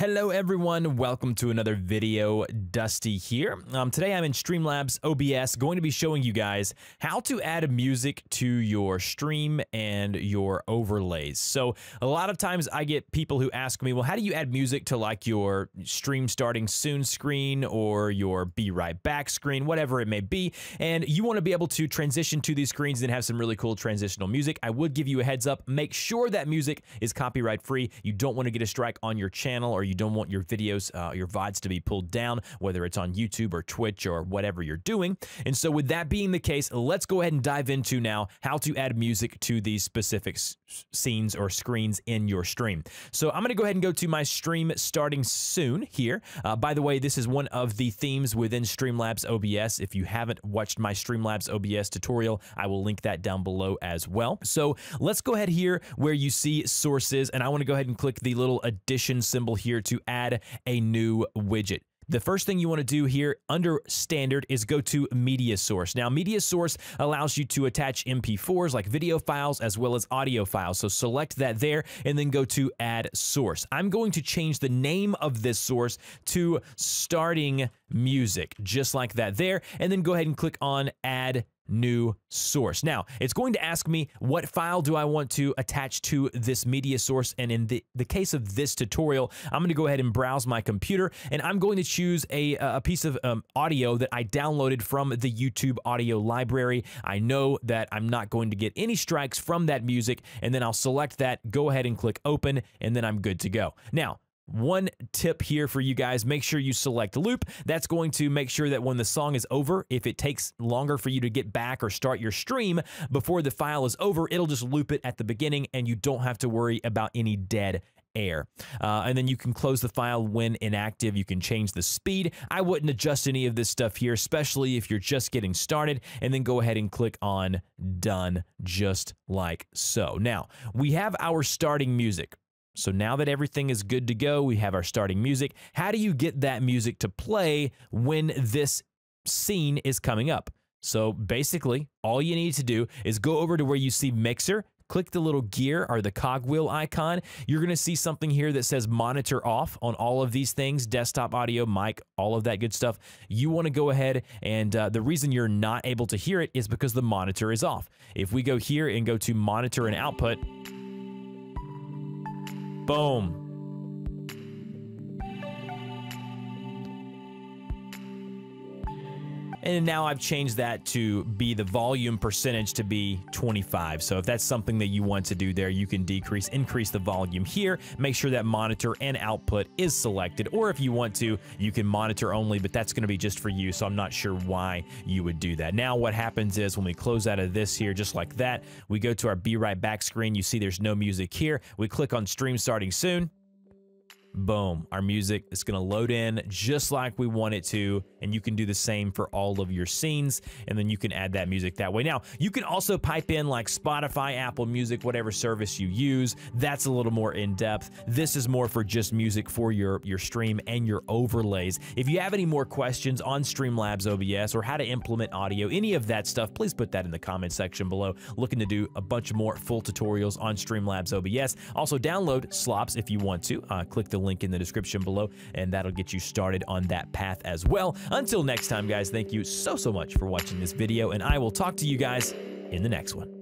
Hello everyone, welcome to another video. Dusty here. Today I'm in Streamlabs OBS, going to be showing you guys how to add music to your stream and your overlays. So a lot of times I get people who ask me, well, how do you add music to like your stream starting soon screen or your be right back screen, whatever it may be, and you want to be able to transition to these screens and have some really cool transitional music. I would give you a heads up, make sure that music is copyright free. You don't want to get a strike on your channel, or you don't want your videos, your VODs to be pulled down, whether it's on YouTube or Twitch or whatever you're doing. And so with that being the case, let's go ahead and dive into now how to add music to these specific scenes or screens in your stream. So I'm going to go ahead and go to my stream starting soon here. By the way, this is one of the themes within Streamlabs OBS. If you haven't watched my Streamlabs OBS tutorial, I will link that down below as well. So let's go ahead here where you see sources, and I want to go ahead and click the little addition symbol here to add a new widget. The first thing you want to do here under standard is go to media source. Now, media source allows you to attach MP4s like video files as well as audio files. So select that there and then go to add source. I'm going to change the name of this source to starting music, just like that there, and then go ahead and click on add new source. Now, it's going to ask me what file do I want to attach to this media source, and in the case of this tutorial, I'm going to go ahead and browse my computer, and I'm going to choose a piece of audio that I downloaded from the YouTube audio library. I know that I'm not going to get any strikes from that music, and then I'll select that, go ahead and click open, and then I'm good to go. Now, one tip here for you guys, make sure you select loop. That's going to make sure that when the song is over, if it takes longer for you to get back or start your stream before the file is over, it'll just loop it at the beginning and you don't have to worry about any dead air. And then you can close the file when inactive. You can change the speed. I wouldn't adjust any of this stuff here, especially if you're just getting started, and then go ahead and click on done, just like so. Now, we have our starting music. So now that everything is good to go, we have our starting music. How do you get that music to play when this scene is coming up? So basically, all you need to do is go over to where you see Mixer, click the little gear or the cogwheel icon. You're going to see something here that says monitor off on all of these things, desktop audio, mic, all of that good stuff. You want to go ahead, and the reason you're not able to hear it is because the monitor is off. If we go here and go to monitor and output, boom. And now I've changed that to be the volume percentage to be 25. So if that's something that you want to do there, you can decrease, increase the volume here. Make sure that monitor and output is selected. Or if you want to, you can monitor only, but that's going to be just for you. So I'm not sure why you would do that. Now what happens is when we close out of this here, just like that, we go to our Be Right Back screen. You see there's no music here. We click on Stream Starting Soon. Boom, our music is going to load in just like we want it to, and you can do the same for all of your scenes, and then you can add that music that way. Now, you can also pipe in like Spotify, Apple Music, whatever service you use. That's a little more in-depth. This is more for just music for your stream and your overlays. If you have any more questions on Streamlabs OBS or how to implement audio, any of that stuff, please put that in the comment section below. Looking to do a bunch more full tutorials on Streamlabs OBS. Also, download Slops if you want to. Click the link in the description below, and that'll get you started on that path as well. Until next time, guys, thank you so much for watching this video, and I will talk to you guys in the next one.